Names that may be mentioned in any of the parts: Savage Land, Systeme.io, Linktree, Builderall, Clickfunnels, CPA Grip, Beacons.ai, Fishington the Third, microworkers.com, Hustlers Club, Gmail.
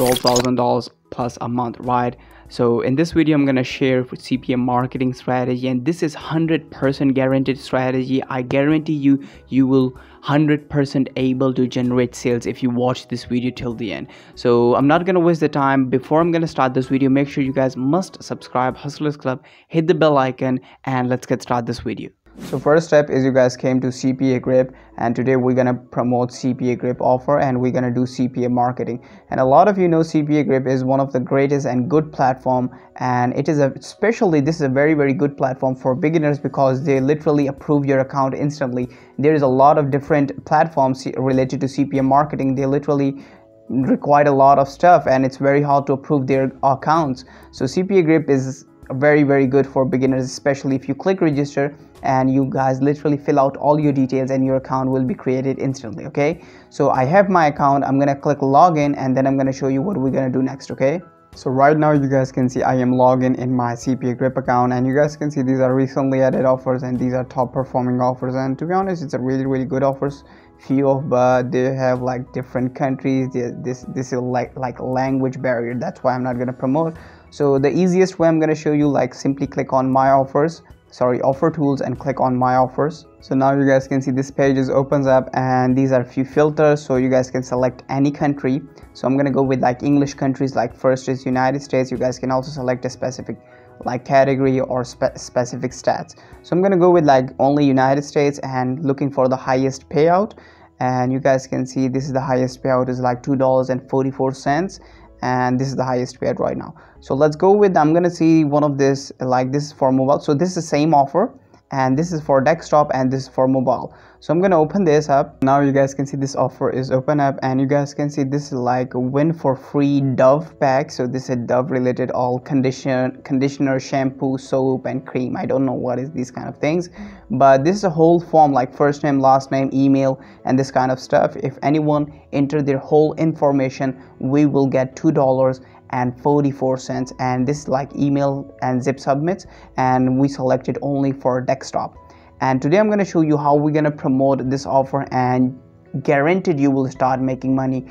$12,000 plus a month, right? So in this video, I'm going to share with CPA marketing strategy, and this is 100% guaranteed strategy. I guarantee you, you will 100% able to generate sales if you watch this video till the end. So I'm not going to waste the time. Before I'm going to start this video, make sure you guys must subscribe Hustlers Club, hit the bell icon, and let's get started this video. So first step is you guys came to CPA Grip, and today we're going to promote CPA Grip offer and we're going to do CPA marketing. And a lot of you know CPA Grip is one of the greatest and good platform, and it is especially this is a very, very good platform for beginners because they literally approve your account instantly. There is a lot of different platforms related to CPA marketing. They literally require a lot of stuff and it's very hard to approve their accounts. So CPA Grip is very, very good for beginners, especially if you click register and you guys literally fill out all your details and your account will be created instantly. Okay, so I have my account. I'm gonna click login and then I'm gonna show you what we're gonna do next. Okay, so right now you guys can see I am logged in my CPA Grip account, and you guys can see these are recently added offers and these are top performing offers. And to be honest, it's a really, really good offers. But they have like different countries. This is like language barrier. That's why I'm not gonna promote. So the easiest way I'm gonna show you, like, simply click on my offers, sorry, offer tools, and click on my offers. So now you guys can see this page is opens up, and these are few filters, so you guys can select any country. So I'm gonna go with like English countries, like first is United States. You guys can also select a specific like category or specific stats. So I'm gonna go with like only United States and looking for the highest payout. And you guys can see this is the highest payout is like $2.44, and this is the highest payout right now. So let's go with, I'm gonna see one of this, like this is for mobile. So this is the same offer, and this is for desktop and this is for mobile. So I'm gonna open this up. Now you guys can see this offer is open up, and you guys can see this is like win for free Dove pack. So this is a Dove related all conditioner, shampoo, soap, and cream. I don't know what is these kind of things, but this is a whole form like first name, last name, email, and this kind of stuff. If anyone enter their whole information, we will get $2.44, and this is like email and zip submits, and we selected only for desktop. And today I'm going to show you how we're going to promote this offer, and guaranteed you will start making money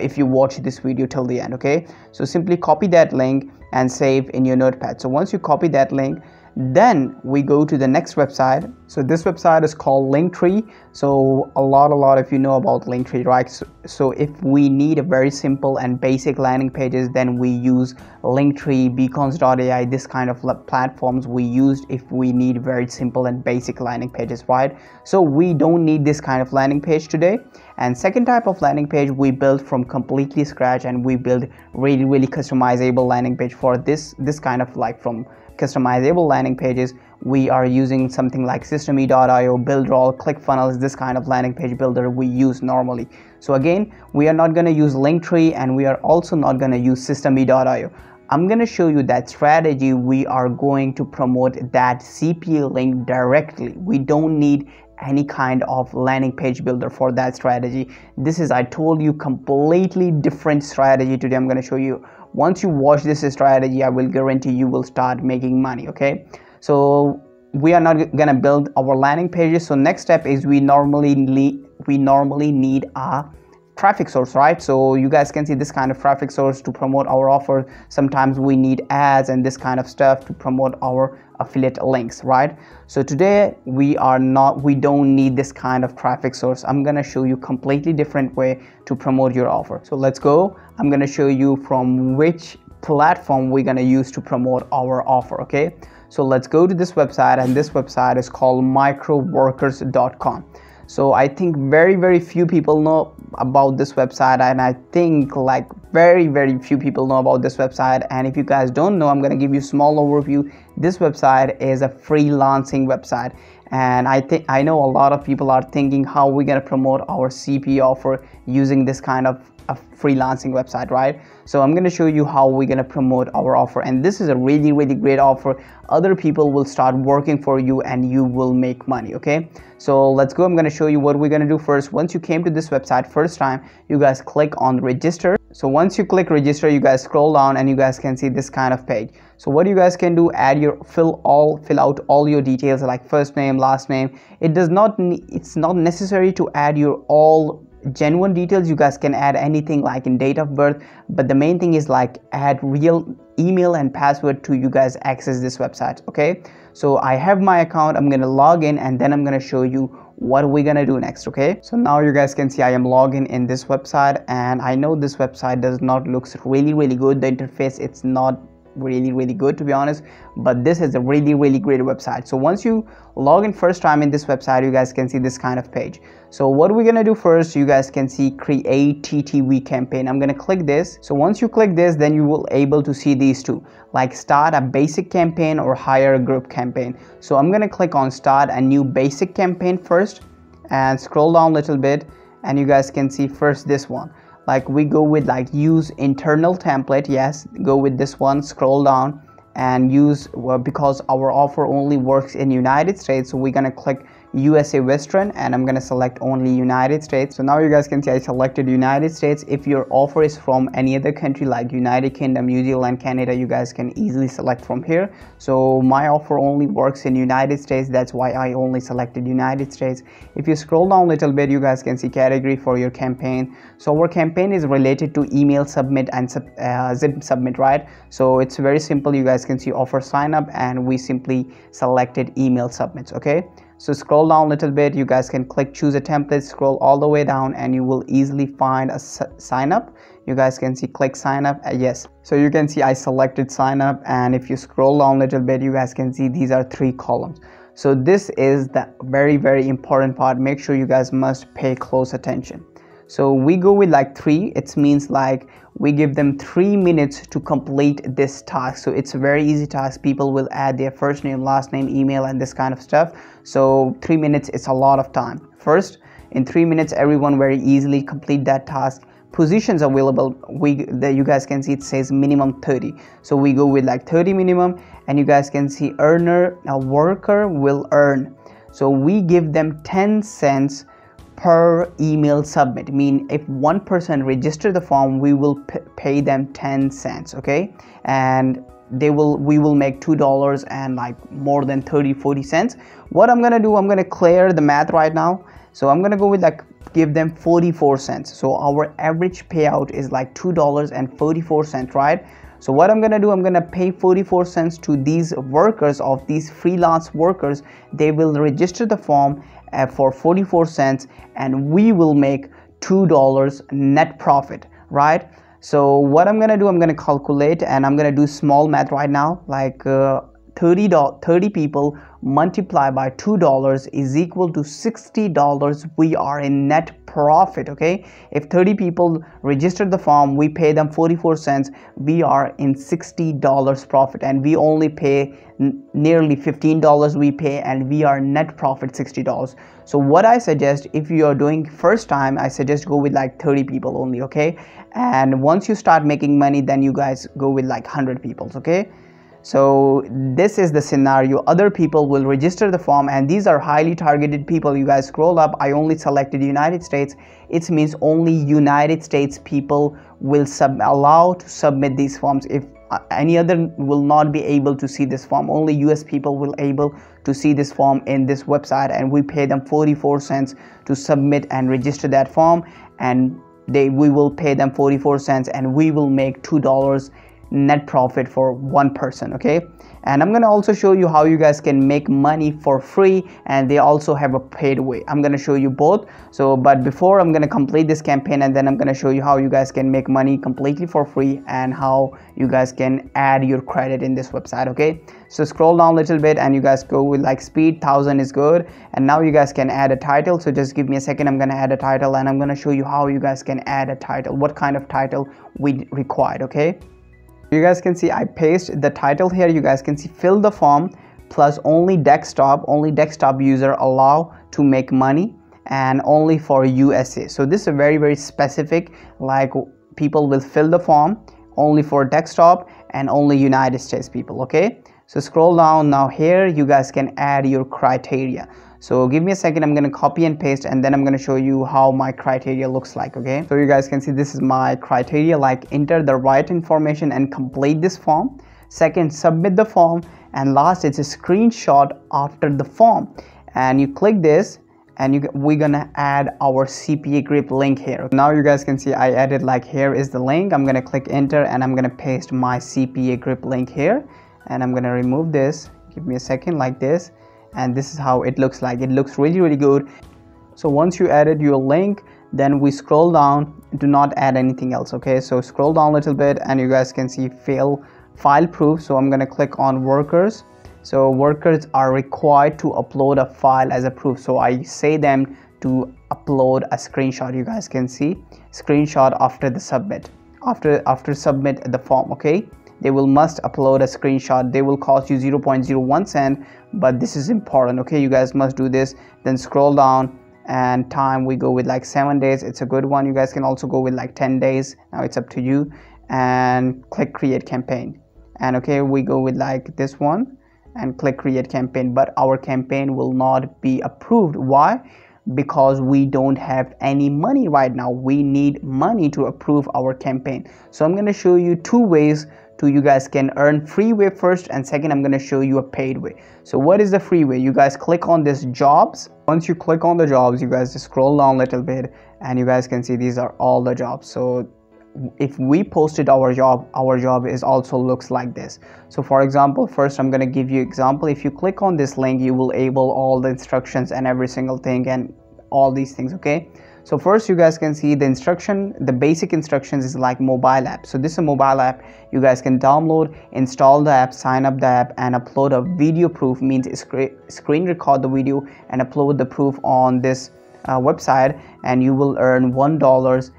if you watch this video till the end. Okay, so simply copy that link and save in your notepad. So once you copy that link, then we go to the next website. So this website is called Linktree. So a lot of you know about Linktree, right? So if we need a very simple and basic landing pages, then we use Linktree, Beacons.ai, this kind of platforms we used if we need very simple and basic landing pages, right? So we don't need this kind of landing page today. And second type of landing page we built from completely scratch, and we build really, really customizable landing page for this kind of like from customizable landing pages. We are using something like Systeme.io, Builderall, Clickfunnels, this kind of landing page builder we use normally. So again, we are not going to use Linktree, and we are also not going to use Systeme.io. I'm going to show you that strategy. We are going to promote that CPA link directly. We don't need any kind of landing page builder for that strategy. This is, I told you, completely different strategy. Today I'm going to show you. Once you watch this strategy, I will guarantee you will start making money. Okay, so we are not gonna build our landing pages. So next step is we normally need a traffic source, right? So you guys can see this kind of traffic source to promote our offer. Sometimes we need ads and this kind of stuff to promote our affiliate links, right? So today we don't need this kind of traffic source. I'm gonna show you completely different way to promote your offer. So let's go. I'm gonna show you from which platform we're gonna use to promote our offer. Okay, so let's go to this website, and this website is called microworkers.com. So I think very, very few people know about this website, and I think like very, very few people know about this website. And if you guys don't know, I'm gonna give you a small overview. This website is a freelancing website, and I know a lot of people are thinking how we're gonna promote our CPA offer using this kind of a freelancing website, right? So I'm going to show you how we're going to promote our offer, and this is a really, really great offer. Other people will start working for you and you will make money. Okay, so let's go. I'm going to show you what we're going to do first. Once you came to this website first time, you guys click on register. So once you click register, you guys scroll down and you guys can see this kind of page. So what you guys can do, fill out all your details like first name, last name. It's not necessary to add your all genuine details, you guys can add anything like in date of birth, but the main thing is like add real email and password to you guys access this website. Okay, so I have my account, I'm gonna log in, and then I'm gonna show you what we're gonna do next. Okay, so now you guys can see I am logging in this website, and I know this website does not look really good. The interface, it's not really good, to be honest, but this is a really great website. So once you log in first time in this website, you guys can see this kind of page. So what we're gonna do first, you guys can see create TTV campaign. I'm gonna click this. So once you click this, then you will able to see these two, like start a basic campaign or hire a group campaign. So I'm gonna click on start a new basic campaign first and scroll down a little bit, and you guys can see first this one. Like we go with like use internal template, yes, go with this one, scroll down and use, well, because our offer only works in United States, so we're gonna click USA Western, and I'm gonna select only United States. So now you guys can see I selected United States. If your offer is from any other country like United Kingdom, New Zealand, Canada, you guys can easily select from here. So my offer only works in United States, that's why I only selected United States. If you scroll down a little bit, you guys can see category for your campaign. So our campaign is related to email submit and zip submit, right? So it's very simple. You guys can see offer sign up, and we simply selected email submits. Okay, so scroll down a little bit, you guys can click choose a template, scroll all the way down, and you will easily find a sign up. You guys can see click sign up, yes. So you can see I selected sign up, and if you scroll down a little bit, you guys can see these are 3 columns. So this is the very important part. Make sure you guys must pay close attention. So we go with like 3, it means like we give them 3 minutes to complete this task. So it's a very easy task. People will add their first name, last name, email, and this kind of stuff. So 3 minutes, it's a lot of time. First, in 3 minutes, everyone very easily complete that task. Positions available, that you guys can see it says minimum 30, so we go with like 30 minimum, and you guys can see earner, a worker will earn. So we give them 10 cents per email submit. Mean if one person register the form, we will pay them 10 cents, okay, and we will make $2 and like more than 30-40 cents. What I'm gonna do, I'm gonna clear the math right now. So I'm gonna go with like give them 44 cents. So our average payout is like $2.44, right? So what I'm gonna do, I'm gonna pay 44 cents to these workers, of these freelance workers. They will register the form for 44 cents, and we will make $2 net profit, right? So what I'm gonna do, I'm gonna calculate, and I'm gonna do small math right now, like 30 people multiply by $2 is equal to $60. We are in net profit. Okay, if 30 people registered the form, we pay them 44 cents, we are in $60 profit, and we only pay nearly $15 we pay, and we are net profit $60. So what I suggest, if you are doing first time, I suggest go with like 30 people only, okay, and once you start making money, then you guys go with like 100 people, okay. So this is the scenario. Other people will register the form, and these are highly targeted people. You guys scroll up, I only selected United States. It means only United States people will allow to submit these forms. If any other will not be able to see this form, only US people will able to see this form in this website, and we pay them 44 cents to submit and register that form, and we will pay them 44 cents and we will make $2 net profit for one person, okay. And I'm gonna also show you how you guys can make money for free, and they also have a paid way. I'm gonna show you both. So but before, I'm gonna complete this campaign, and then I'm gonna show you how you guys can make money completely for free, and how you guys can add your credit in this website, okay. So scroll down a little bit, and you guys go with like speed 1000 is good, and now you guys can add a title. So just give me a second, I'm gonna add a title, and I'm gonna show you how you guys can add a title, what kind of title we required, okay. You guys can see I paste the title here. You guys can see fill the form plus only desktop user allow to make money, and only for USA. So this is very specific, like people will fill the form only for desktop and only United States people, okay. So scroll down. Now here you guys can add your criteria. So give me a second, I'm gonna copy and paste, and then I'm gonna show you how my criteria looks like, okay. So you guys can see this is my criteria, like enter the right information and complete this form, second submit the form, and last it's a screenshot after the form. And you click this, and we're gonna add our CPA Grip link here. Now you guys can see I added like here is the link. I'm gonna click enter and I'm gonna paste my CPA Grip link here, and I'm gonna remove this. Give me a second, like this, and this is how it looks like. It looks really good. So once you added your link, then we scroll down, do not add anything else. Okay, so scroll down a little bit and you guys can see file proof. So I'm gonna click on workers. So workers are required to upload a file as a proof. So I say them to upload a screenshot. You guys can see screenshot after the submit, after submit the form. Okay, they will must upload a screenshot. They will cost you 0.01 cent, but this is important. Okay, you guys must do this. Then scroll down and time, we go with like 7 days. It's a good one. You guys can also go with like 10 days. Now it's up to you. And click create campaign, and okay, we go with like this one and click create campaign. But our campaign will not be approved. Why? Because we don't have any money right now. We need money to approve our campaign. So I'm going to show you two ways to you guys can earn. Free way first, and second I'm going to show you a paid way. So what is the free way? You guys click on this jobs. Once you click on the jobs, you guys just scroll down a little bit and you guys can see these are all the jobs. So if we posted our job is also looks like this. So for example, first I'm going to give you example. If you click on this link, you will able all the instructions and every single thing and all these things. Okay, so first you guys can see the instruction, the basic instructions is like mobile app. So this is a mobile app. You guys can download, install the app, sign up the app, and upload a video proof. Means screen record the video and upload the proof on this website, and you will earn $1.50.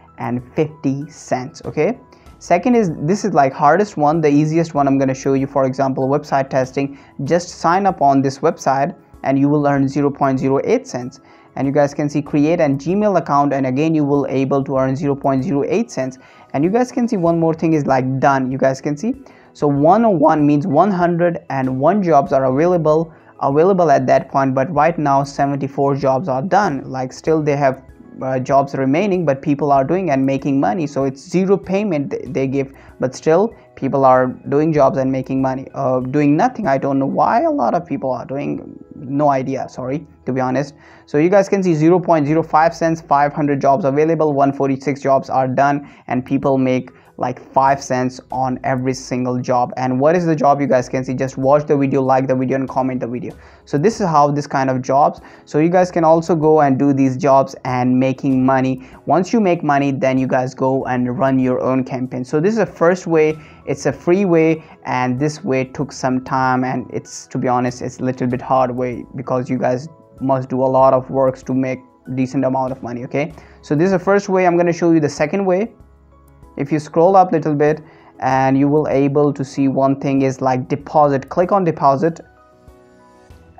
Okay, second is, this is like hardest one. The easiest one I'm going to show you, for example, website testing. Just sign up on this website and you will earn 0.08 cents. And you guys can see create an Gmail account, and again you will able to earn 0.08 cents. And you guys can see one more thing is like done. You guys can see, so 101 means 101 jobs are available at that point, but right now 74 jobs are done. Like still they have jobs remaining, but people are doing and making money. So it's zero payment they give, but still people are doing jobs and making money. Doing nothing, I don't know why a lot of people are doing. No idea, sorry, to be honest. So you guys can see 0.05 cents, 500 jobs available, 146 jobs are done, and people make like 5 cents on every single job. And what is the job? You guys can see, just watch the video, like the video, and comment the video. So this is how this kind of jobs. So you guys can also go and do these jobs and making money. Once you make money, then you guys go and run your own campaign. So this is the first way. It's a free way, and this way took some time, and it's, to be honest, it's a little bit hard way, because you guys must do a lot of works to make decent amount of money. Okay, so this is the first way. I'm going to show you the second way. If you scroll up a little bit, and you will able to see one thing is like deposit. Click on deposit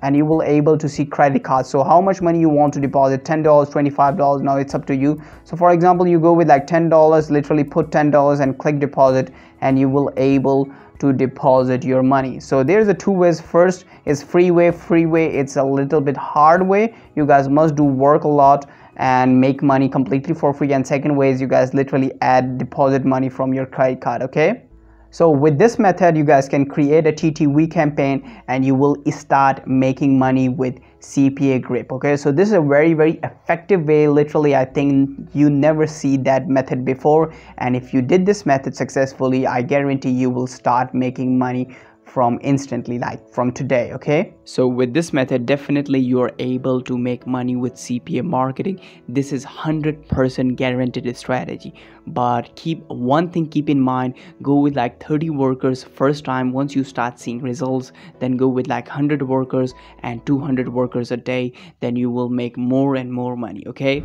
and you will able to see credit cards. So how much money you want to deposit, $10, $25, now it's up to you. So for example, you go with like $10, literally put $10 and click deposit, and you will able to deposit your money. So there's the two ways. First is free way, it's a little bit hard way. You guys must do work a lot and make money completely for free. And second way is you guys literally add deposit money from your credit card. Okay, so with this method you guys can create a TTV campaign and you will start making money with CPA Grip. Okay, so this is a very effective way. Literally I think you never see that method before, and if you did this method successfully, I guarantee you will start making money from instantly, like from today. Okay, so with this method definitely you are able to make money with CPA marketing. This is 100% guaranteed strategy, but keep in mind, go with like 30 workers first time. Once you start seeing results, then go with like 100 workers and 200 workers a day, then you will make more and more money. Okay.